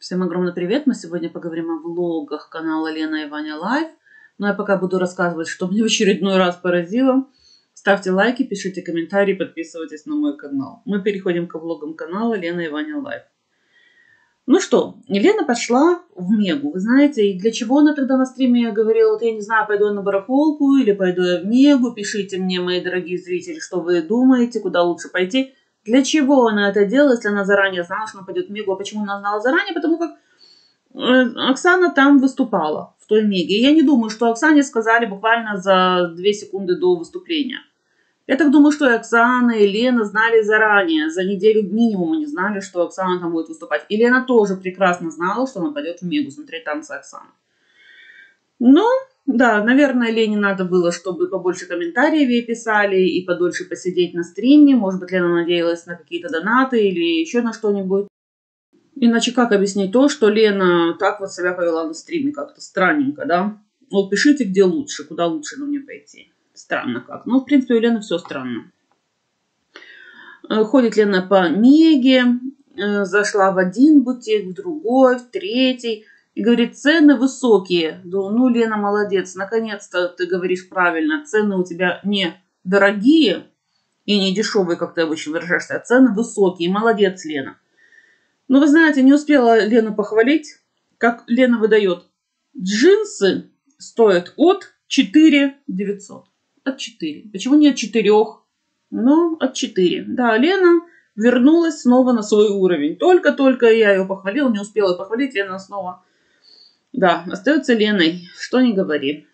Всем огромный привет! Мы сегодня поговорим о влогах канала Лена и Ваня Life. Но я пока буду рассказывать, что меня в очередной раз поразило. Ставьте лайки, пишите комментарии, подписывайтесь на мой канал. Мы переходим к влогам канала Лена и Ваня Life. Ну что, Лена пошла в Мегу. Вы знаете, и для чего она тогда на стриме? Я говорила, вот я не знаю, пойду я на барахолку или пойду я в Мегу. Пишите мне, мои дорогие зрители, что вы думаете, куда лучше пойти. Для чего она это делала, если она заранее знала, что она пойдет в Мегу? А почему она знала заранее? Потому как Оксана там выступала, в той Меге. И я не думаю, что Оксане сказали буквально за 2 секунды до выступления. Я так думаю, что и Оксана, и Лена знали заранее. За неделю минимум они знали, что Оксана там будет выступать. И Лена тоже прекрасно знала, что она пойдет в Мегу смотреть танцы Оксаны. Ну, да, наверное, Лене надо было, чтобы побольше комментариев ей писали и подольше посидеть на стриме. Может быть, Лена надеялась на какие-то донаты или еще на что-нибудь. Иначе как объяснить то, что Лена так вот себя повела на стриме как-то странненько, да? Вот пишите, где лучше, куда лучше на мне пойти. Странно как. Ну, в принципе, у Лены все странно. Ходит Лена по Меге, зашла в один бутик, в другой, в третий. И говорит, цены высокие. Думаю, ну, Лена, молодец, наконец-то ты говоришь правильно. Цены у тебя не дорогие и не дешевые, как ты обычно выражаешься, а цены высокие. Молодец, Лена. Но вы знаете, не успела Лену похвалить, как Лена выдает. Джинсы стоят от 4900. От 4. Почему не от 4? Ну, от 4. Да, Лена вернулась снова на свой уровень. Только-только я ее похвалила, не успела похвалить, Лена снова... Да, остается Леной, что не говори.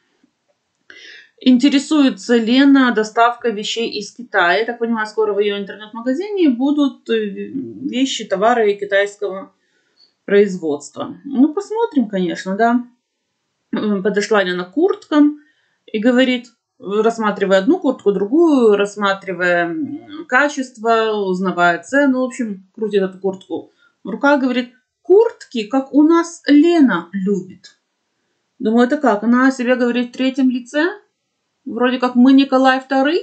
Интересуется Лена доставкой вещей из Китая. Я так понимаю, скоро в ее интернет-магазине будут вещи, товары китайского производства. Ну, посмотрим, конечно, да. Подошла Лена к курткам и говорит, рассматривая одну куртку, другую, рассматривая качество, узнавая цену, в общем, крутит эту куртку в руках, говорит, куртки, как у нас Лена любит. Думаю, это как? Она о себе говорит в третьем лице? Вроде как мы Николай II?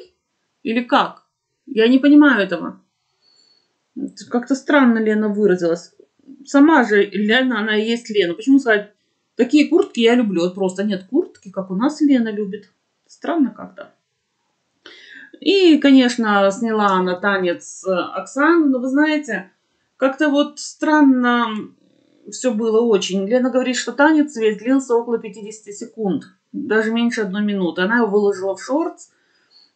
Или как? Я не понимаю этого. Как-то странно Лена выразилась. Сама же Лена, она и есть Лена. Почему сказать, такие куртки я люблю? Вот просто нет куртки, как у нас Лена любит. Странно как-то. И, конечно, сняла она танец Оксаны. Но вы знаете... Как-то вот странно все было очень. Лена говорит, что танец весь длился около 50 секунд, даже меньше 1 минуты. Она его выложила в шортс,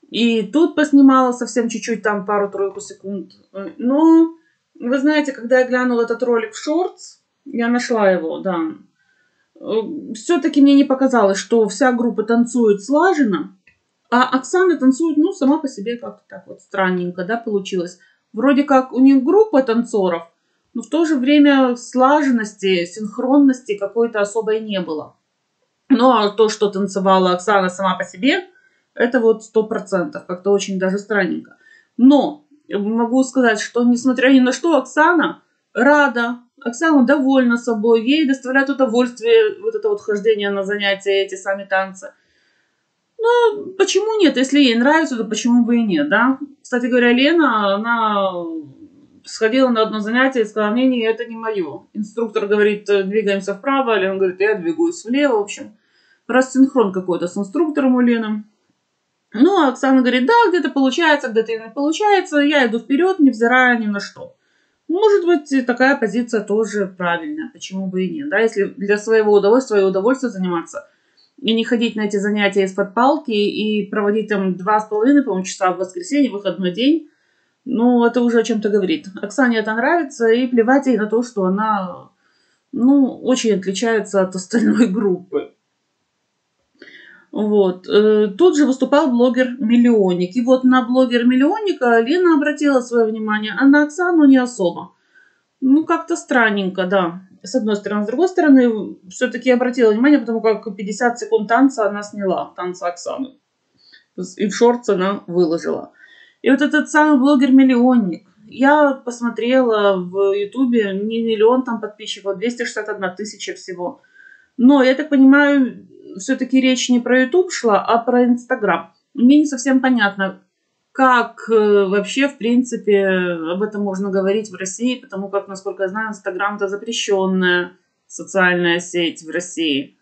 и тут поснимала совсем чуть-чуть, там пару-тройку секунд. Но, вы знаете, когда я глянула этот ролик в шортс, я нашла его, да, все-таки мне не показалось, что вся группа танцует слаженно, а Оксана танцует, ну, сама по себе как-то так вот странненько, да, получилось. Вроде как у них группа танцоров, но в то же время слаженности, синхронности какой-то особой не было. Ну, а то, что танцевала Оксана сама по себе, это вот 100%, как-то очень даже странненько. Но могу сказать, что несмотря ни на что, Оксана рада, Оксана довольна собой, ей доставляет удовольствие вот это вот хождение на занятия, эти сами танцы. Ну, почему нет? Если ей нравится, то почему бы и нет, да? Кстати говоря, Лена, она сходила на одно занятие и сказала, мне это не мое. Инструктор говорит, двигаемся вправо, а Лена говорит, я двигаюсь влево. В общем, рассинхрон какой-то с инструктором у Лены. Ну, а Оксана говорит, да, где-то получается, где-то и не получается, я иду вперед, невзирая ни на что. Может быть, такая позиция тоже правильная, почему бы и нет, да? Если для своего удовольствия заниматься, и не ходить на эти занятия из-под палки и проводить там 2,5, по-моему, часа в воскресенье, выходной день. Ну, это уже о чем-то говорит. Оксане это нравится, и плевать ей на то, что она, ну, очень отличается от остальной группы. Вот. Тут же выступал блогер-миллионник. И вот на блогер-миллионника Лена обратила свое внимание, а на Оксану не особо. Ну, как-то странненько, да. С одной стороны. С другой стороны, все-таки обратила внимание, потому как 50 секунд танца она сняла, танца Оксаны. И в шортс она выложила. И вот этот самый блогер-миллионник. Я посмотрела в Ютубе, не миллион там подписчиков, 261 тысяча всего. Но, я так понимаю, все-таки речь не про Ютуб шла, а про Инстаграм. Мне не совсем понятно, как вообще, в принципе, об этом можно говорить в России, потому как, насколько я знаю, Инстаграм – это запрещенная социальная сеть в России.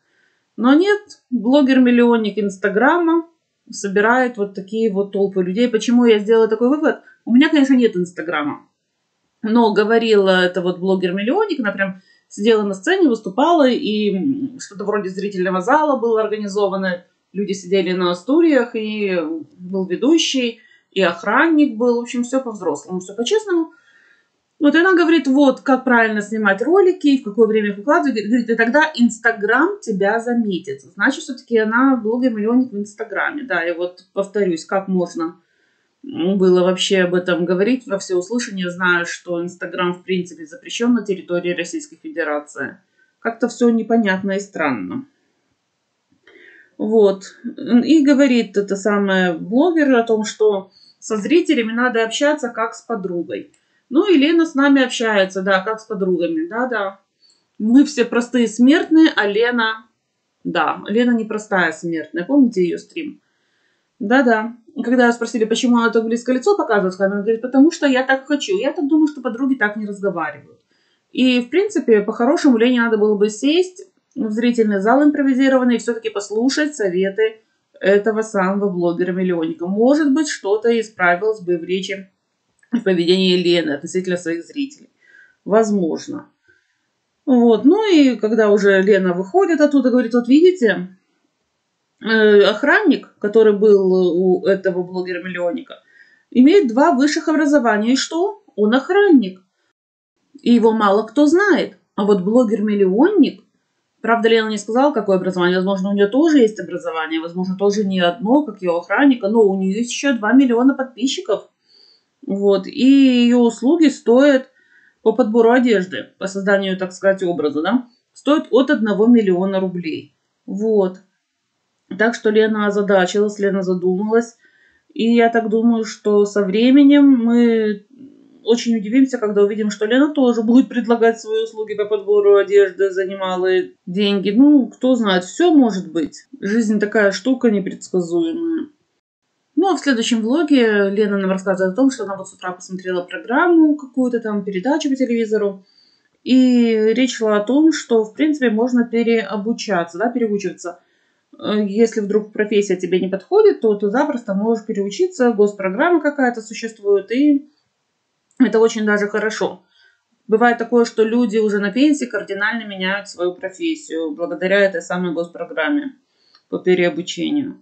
Но нет, блогер-миллионник Инстаграма собирает вот такие вот толпы людей. Почему я сделала такой вывод? У меня, конечно, нет Инстаграма. Но говорила это вот блогер-миллионник, она прям сидела на сцене, выступала, и что-то вроде зрительного зала было организовано. Люди сидели на стульях, и был ведущий, и охранник был. В общем, все по-взрослому, все по-честному. Вот и она говорит, вот как правильно снимать ролики, в какое время их выкладывать. Говорит, и тогда Инстаграм тебя заметит. Значит, все-таки она блогер-миллионник в Инстаграме. Да, и вот повторюсь, как можно было вообще об этом говорить во всеуслышание, зная, что Инстаграм в принципе запрещен на территории Российской Федерации. Как-то все непонятно и странно. Вот. И говорит это самое блогер о том, что со зрителями надо общаться как с подругой. Ну и Лена с нами общается, да, как с подругами, да-да. Мы все простые смертные, а Лена, да, Лена непростая смертная. Помните ее стрим? Да-да. Когда спросили, почему она так близко лицо показывает, она говорит, потому что я так хочу. Я так думаю, что подруги так не разговаривают. И, в принципе, по-хорошему Лене надо было бы сесть в зрительный зал импровизированный и все-таки послушать советы этого самого блогера-миллионника. Может быть, что-то исправилось бы в речи, в поведении Лены относительно своих зрителей. Возможно. Вот. Ну и когда уже Лена выходит оттуда, говорит, вот видите, охранник, который был у этого блогера-миллионника, имеет 2 высших образования. И что? Он охранник. И его мало кто знает. А вот блогер-миллионник, правда, Лена не сказала, какое образование. Возможно, у нее тоже есть образование. Возможно, тоже не одно, как ее охранника. Но у нее есть еще 2 миллиона подписчиков. Вот. И ее услуги стоят по подбору одежды, по созданию, так сказать, образа, да, стоят от 1 миллиона рублей. Вот. Так что Лена озадачилась, Лена задумалась. И я так думаю, что со временем мы очень удивимся, когда увидим, что Лена тоже будет предлагать свои услуги по подбору одежды за немалые деньги. Ну, кто знает, все может быть. Жизнь такая штука непредсказуемая. Ну, а в следующем влоге Лена нам рассказывает о том, что она вот с утра посмотрела программу, какую-то там передачу по телевизору. И речь шла о том, что, в принципе, можно переобучаться, да, переучиваться. Если вдруг профессия тебе не подходит, то ты запросто можешь переучиться, госпрограмма какая-то существует, и это очень даже хорошо. Бывает такое, что люди уже на пенсии кардинально меняют свою профессию благодаря этой самой госпрограмме по переобучению.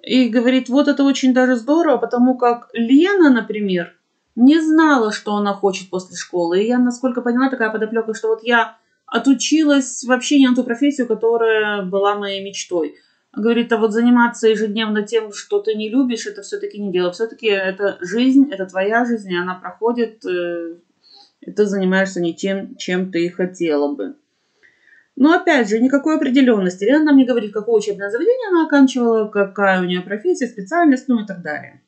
И говорит, вот это очень даже здорово, потому как Лена, например, не знала, что она хочет после школы. И я, насколько поняла, такая подоплека, что вот я отучилась вообще не на ту профессию, которая была моей мечтой. Говорит, а вот заниматься ежедневно тем, что ты не любишь, это все-таки не дело. Все-таки это жизнь, это твоя жизнь, и она проходит, и ты занимаешься не тем, чем ты хотела бы. Но опять же, никакой определенности. Лена нам не говорит, какое учебное заведение она оканчивала, какая у нее профессия, специальность, ну и так далее.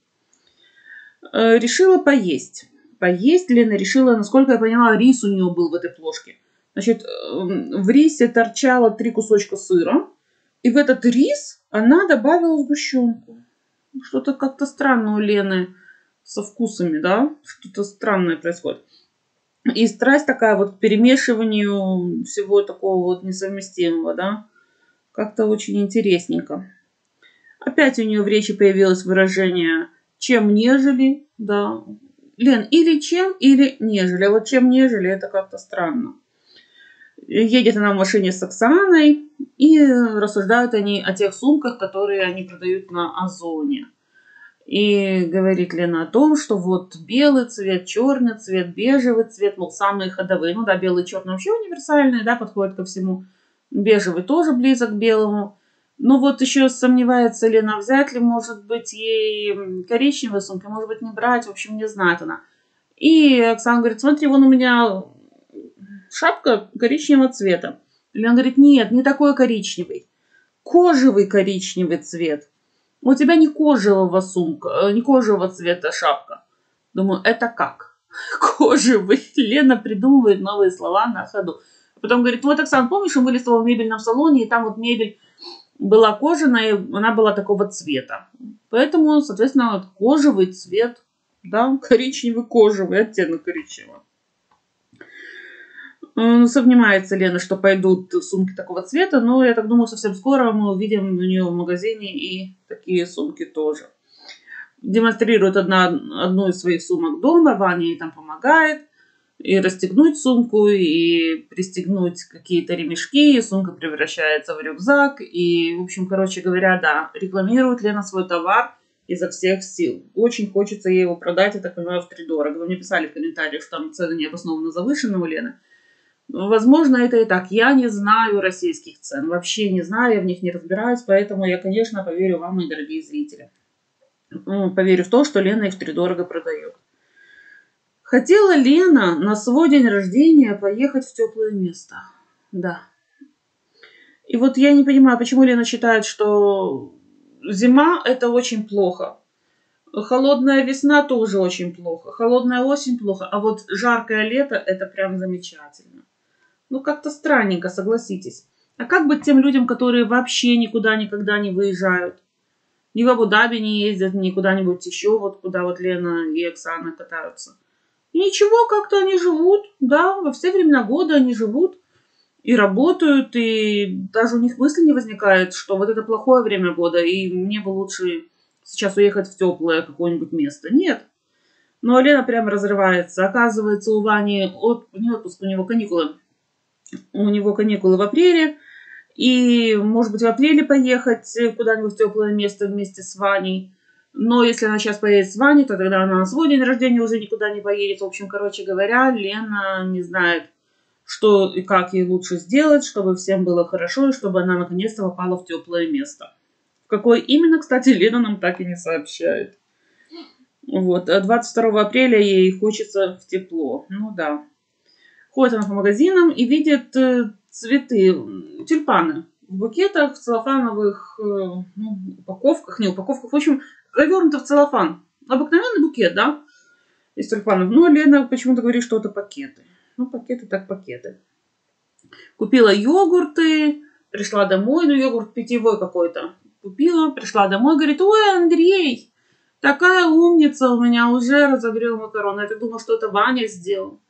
Решила поесть. Поесть Лена решила, насколько я поняла, рис у нее был в этой плошке. Значит, в рисе торчало 3 кусочка сыра, и в этот рис она добавила сгущенку. Что-то как-то странное у Лены со вкусами, да? Что-то странное происходит. И страсть такая вот к перемешиванию всего такого вот несовместимого, да. Как-то очень интересненько. Опять у нее в речи появилось выражение «чем нежели», да. Лен, или «чем», или «нежели». А вот «чем нежели» это как-то странно. Едет она в машине с Оксаной, и рассуждают они о тех сумках, которые они продают на Озоне. И говорит Лена о том, что вот белый цвет, черный цвет, бежевый цвет, мол, самые ходовые. Ну да, белый и черный вообще универсальные, да, подходят ко всему. Бежевый тоже близок к белому. Но вот еще сомневается Лена, взять ли, может быть, ей коричневые сумки, может быть, не брать, в общем, не знает она. И Оксана говорит, смотри, вон у меня шапка коричневого цвета. Лена говорит, нет, не такой коричневый. Кожевый коричневый цвет. У тебя не кожевого сумка, не кожевого цвета шапка. Думаю, это как? Кожевый. Лена придумывает новые слова на ходу. Потом говорит, вот, Оксан, помнишь, мы были с тобой в мебельном салоне, и там вот мебель была кожаная, она была такого цвета. Поэтому, соответственно, кожевый цвет, да, коричневый кожевый, оттенок коричневого. Сомневается Лена, что пойдут сумки такого цвета, но я так думаю, совсем скоро мы увидим у нее в магазине и такие сумки тоже. Демонстрирует одну из своих сумок дома, Ваня ей там помогает и расстегнуть сумку, и пристегнуть какие-то ремешки, и сумка превращается в рюкзак. И, в общем, короче говоря, да, рекламирует Лена свой товар изо всех сил. Очень хочется ей его продать, я так понимаю, втридорого. Вы мне писали в комментариях, что там цены необоснованно завышены у Лены. Возможно, это и так. Я не знаю российских цен, вообще не знаю, я в них не разбираюсь, поэтому я, конечно, поверю вам, мои дорогие зрители. Поверю в то, что Лена их втридорого продает. Хотела Лена на свой день рождения поехать в теплое место. Да. И вот я не понимаю, почему Лена считает, что зима – это очень плохо. Холодная весна тоже очень плохо. Холодная осень плохо. А вот жаркое лето – это прям замечательно. Ну, как-то странненько, согласитесь. А как быть тем людям, которые вообще никуда никогда не выезжают? Ни в Абу-Даби не ездят, ни куда-нибудь еще, вот куда вот Лена и Оксана катаются. И ничего, как-то они живут, да, во все времена года они живут и работают, и даже у них мысли не возникает, что вот это плохое время года, и мне бы лучше сейчас уехать в теплое какое-нибудь место. Нет. Но Лена прямо разрывается. Оказывается, у Вани не отпуск, у него каникулы. У него каникулы в апреле. И, может быть, в апреле поехать куда-нибудь в теплое место вместе с Ваней. Но если она сейчас поедет с Ваней, то тогда она на свой день рождения уже никуда не поедет. В общем, короче говоря, Лена не знает, что и как ей лучше сделать, чтобы всем было хорошо, и чтобы она наконец-то попала в теплое место. Какое именно, кстати, Лена нам так и не сообщает. Вот, 22 апреля ей хочется в тепло. Ну да. Ходит она по магазинам и видит цветы, тюльпаны в букетах, в целлофановых упаковках, не упаковках, в общем, завернуты в целлофан. Обыкновенный букет, да, из тюльпанов. Но Лена почему-то говорит, что это пакеты. Ну, пакеты так пакеты. Купила йогурты, пришла домой, ну, йогурт питьевой какой-то. Купила, пришла домой, говорит, ой, Андрей, такая умница у меня, уже разогрел макароны. Я так думала, что это Ваня сделал.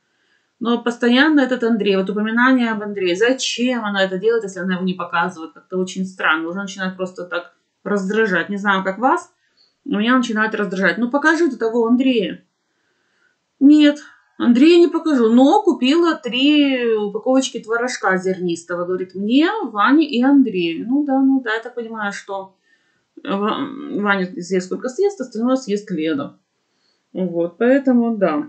Но постоянно этот Андрей, вот упоминание об Андрее, зачем она это делает, если она его не показывает, как-то очень странно, уже начинает просто так раздражать. Не знаю, как вас, но меня начинает раздражать. Ну, покажи ты того Андрея. Нет, Андрея не покажу, но купила 3 упаковочки творожка зернистого. Говорит, мне, Ване и Андрею. Ну да, я так понимаю, что Ваня съест сколько съест, остальное съест Лена. Вот, поэтому да.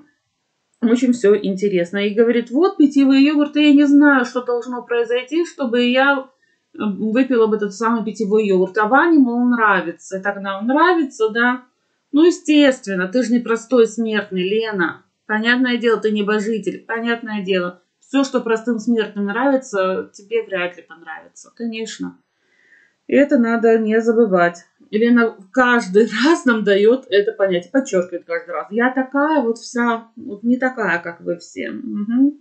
Очень все интересно. И говорит, вот питьевые йогурты, я не знаю, что должно произойти, чтобы я выпила бы этот самый питьевой йогурт. А Ване, мол, нравится. И так нам нравится, да? Ну, естественно, ты же не простой смертный, Лена. Понятное дело, ты небожитель. Понятное дело, все, что простым смертным нравится, тебе вряд ли понравится. Конечно. Это надо не забывать. Лена каждый раз нам дает это понятие, подчеркивает каждый раз. Я такая вот вся, вот не такая, как вы все. Угу.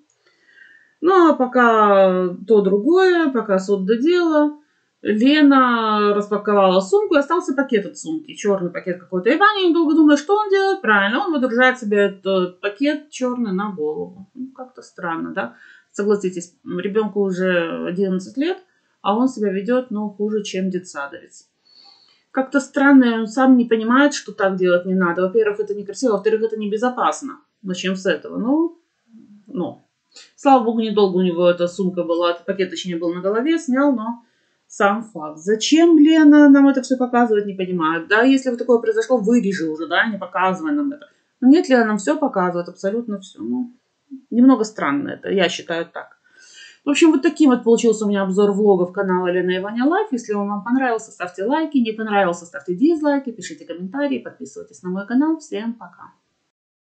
Ну, а пока то другое, пока суд доделала, Лена распаковала сумку, и остался пакет от сумки, черный пакет какой-то. И Ваня недолго думает, что он делает. Правильно, он водружает себе этот пакет черный на голову. Ну, как-то странно, да? Согласитесь, ребенку уже 11 лет. А он себя ведет, но хуже, чем детсадовец. Как-то странно, он сам не понимает, что так делать не надо. Во-первых, это некрасиво, во-вторых, это небезопасно. Начнем с этого. Ну. Слава богу, недолго у него эта сумка была, пакет, точнее, был на голове, снял, но сам факт. Зачем Лена нам это все показывает, не понимает. Да, если вот такое произошло, вырежи уже, да, не показывай нам это. Но нет, Лена нам все показывает, абсолютно все. Ну, немного странно это, я считаю так. В общем, вот таким вот получился у меня обзор влогов канала Лена и Ваня Life. Если он вам понравился, ставьте лайки. Не понравился, ставьте дизлайки, пишите комментарии, подписывайтесь на мой канал. Всем пока!